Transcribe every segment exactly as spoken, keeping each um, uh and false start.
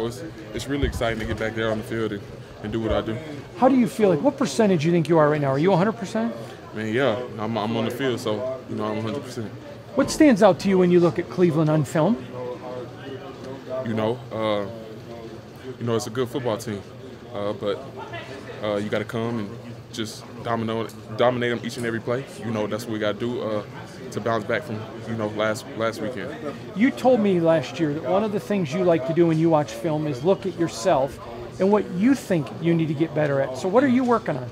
So it's, it's really exciting to get back there on the field and, and do what I do. How do you feel? Like, what percentage do you think you are right now? Are you one hundred percent? Man, yeah, I'm, I'm on the field, so, you know, I'm one hundred percent. What stands out to you when you look at Cleveland on film? You know, uh, you know, it's a good football team, uh, but uh, you got to come and just dominate, dominate them each and every play. You know, that's what we got to do uh, to bounce back from, you know, last last weekend. You told me last year that one of the things you like to do when you watch film is look at yourself and what you think you need to get better at. So what are you working on?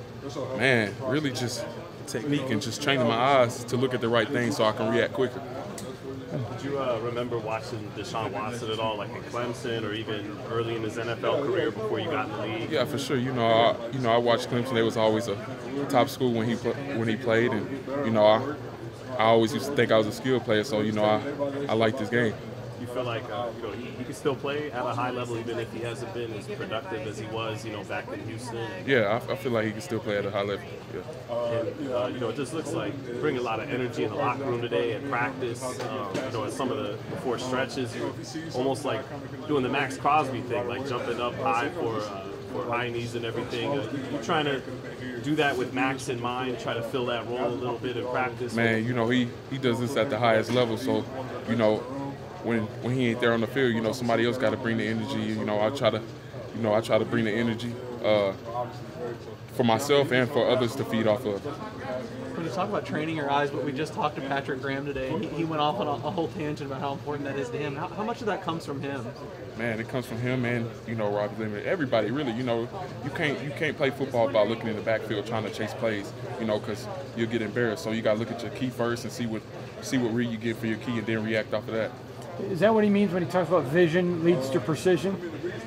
Man, really just technique and just training my eyes to look at the right thing so I can react quicker. Did you uh, remember watching Deshaun Watson at all, like at Clemson or even early in his N F L career before you got in the league? Yeah, for sure. You know, I, you know, I watched Clemson. They was always a top school when he when he played, and you know, I I always used to think I was a skilled player. So you know, I I like this game. You feel like uh, you know, he, he can still play at a high level even if he hasn't been as productive as he was, you know, back in Houston? Yeah, I, I feel like he can still play at a high level, yeah. And, uh, you know, it just looks like you bring a lot of energy in the locker room today at practice. Um, you know, at some of the before stretches, you were almost like doing the Max Crosby thing, like jumping up high for uh, for high knees and everything. Uh, you trying to do that with Max in mind, try to fill that role a little bit in practice? Man, you know, he, he does this at the highest level, so, you know, When, when he ain't there on the field, you know, somebody else got to bring the energy. You know, I try to, you know, I try to bring the energy uh, for myself and for others to feed off of. When you talk about training your eyes, but we just talked to Patrick Graham today, and he, he went off on a, a whole tangent about how important that is to him. How, how much of that comes from him? Man, it comes from him and, you know, Robbie Lemon. Everybody, really, you know, you can't you can't play football by looking in the backfield trying to chase plays, you know, because you'll get embarrassed. So you got to look at your key first and see what see what read you get for your key and then react off of that. Is that what he means when he talks about vision leads to precision?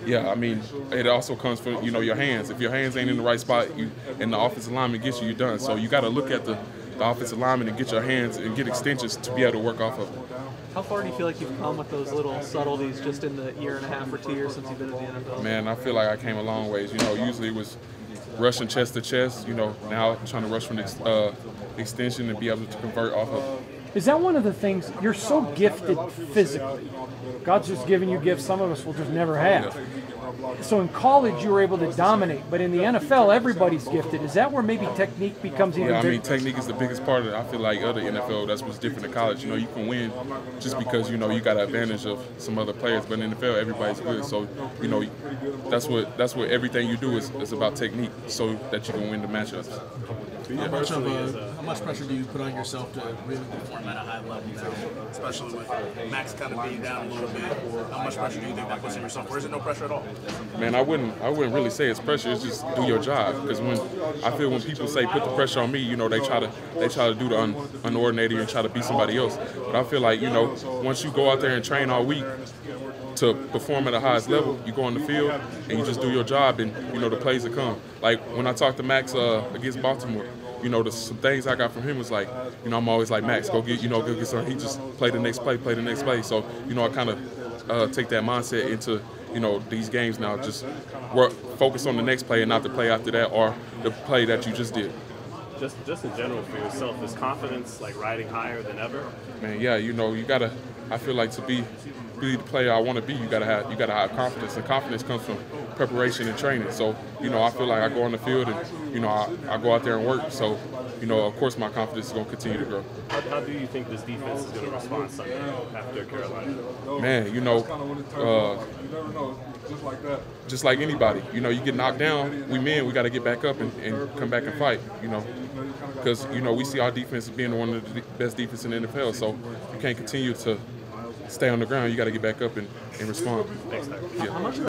Yeah, I mean, it also comes from, you know, your hands. If your hands ain't in the right spot you, and the offensive lineman gets you, you're done. So you got to look at the, the offensive lineman and get your hands and get extensions to be able to work off of it. How far do you feel like you've come with those little subtleties just in the year and a half or two years since you've been at the N F L? Man, I feel like I came a long ways. You know, usually it was rushing chest to chest. You know, now I'm trying to rush from the uh, extension and be able to convert off of it. Is that one of the things? You're so gifted physically. God's just given you gifts some of us will just never have. So in college, you were able to dominate, but in the N F L, everybody's gifted. Is that where maybe technique becomes even bigger? Yeah, I mean, technique is the biggest part of it. I feel like other N F L, that's what's different in college. You know, you can win just because, you know, you got an advantage of some other players, but in the N F L, everybody's good. So, you know, that's what that's what everything you do is, is about technique so that you can win the matchups. How much, of a, how much pressure do you put on yourself to really perform at a high level now, especially with Max kind of being down a little bit? How much pressure do you think that puts on yourself, or is it no pressure at all? Man, I wouldn't I wouldn't really say it's pressure. It's just do your job. Because when I feel when people say put the pressure on me, you know, they try to they try to do the un, unordinated and try to be somebody else. But I feel like, you know, once you go out there and train all week to perform at the highest level, you go on the field and you just do your job, and, you know, the plays will come. Like when I talked to Max uh, against Baltimore, you know, the, some things I got from him was like, you know, I'm always like, Max, go get, you know, go get some. He just play the next play, play the next play. So, you know, I kind of uh, take that mindset into, you know, these games now. Just work, focus on the next play and not the play after that or the play that you just did. Just, just in general for yourself, is confidence like riding higher than ever? Man, yeah, you know, you gotta. I feel like to be, be the player I want to be, you gotta have, you gotta have confidence, and confidence comes from preparation and training. So, you know, I feel like I go on the field and, you know, I, I go out there and work. So, you know, of course my confidence is going to continue to grow. How, how do you think this defense is going to respond Sunday after Carolina? Man, you know, uh, just like anybody, you know, you get knocked down, we men, we got to get back up and, and come back and fight, you know, because, you know, we see our defense as being one of the best defense in the N F L. So you can't continue to stay on the ground. You got to get back up and, and respond. Thanks, yeah.